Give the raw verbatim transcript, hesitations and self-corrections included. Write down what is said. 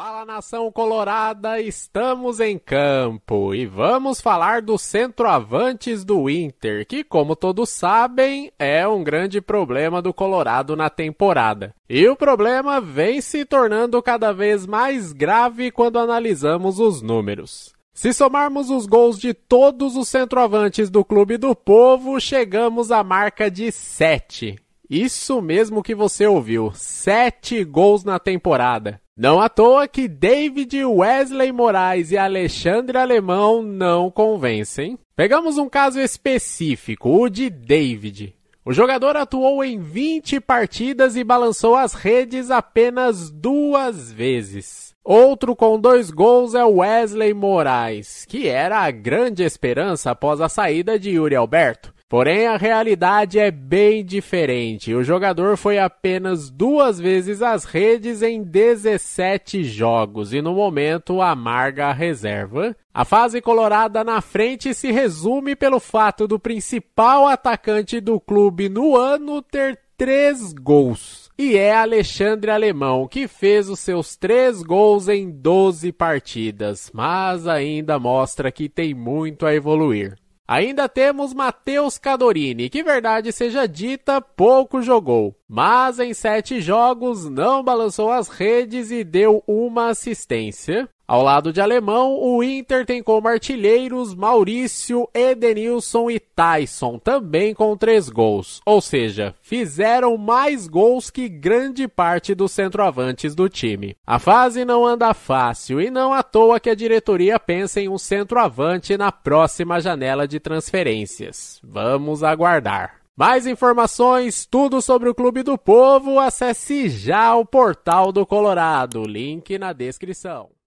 Fala, nação colorada, estamos em campo e vamos falar dos centroavantes do Inter, que, como todos sabem, é um grande problema do Colorado na temporada. E o problema vem se tornando cada vez mais grave quando analisamos os números. Se somarmos os gols de todos os centroavantes do Clube do Povo, chegamos à marca de sete. Isso mesmo que você ouviu, sete gols na temporada. Não à toa que David, Wesley Moraes e Alexandre Alemão não convencem. Pegamos um caso específico, o de David. O jogador atuou em vinte partidas e balançou as redes apenas duas vezes. Outro com dois gols é Wesley Moraes, que era a grande esperança após a saída de Yuri Alberto. Porém, a realidade é bem diferente. O jogador foi apenas duas vezes às redes em dezessete jogos e, no momento, amarga a reserva. A fase colorada na frente se resume pelo fato do principal atacante do clube no ano ter três gols. E é Alexandre Alemão, que fez os seus três gols em doze partidas, mas ainda mostra que tem muito a evoluir. Ainda temos Matheus Cadorini, que, verdade seja dita, pouco jogou. Mas em sete jogos não balançou as redes e deu uma assistência. Ao lado de Alemão, o Inter tem como artilheiros Maurício, Edenilson e Tyson, também com três gols. Ou seja, fizeram mais gols que grande parte dos centroavantes do time. A fase não anda fácil e não à toa que a diretoria pensa em um centroavante na próxima janela de transferências. Vamos aguardar. Mais informações, tudo sobre o Clube do Povo, acesse já o Portal do Colorado, link na descrição.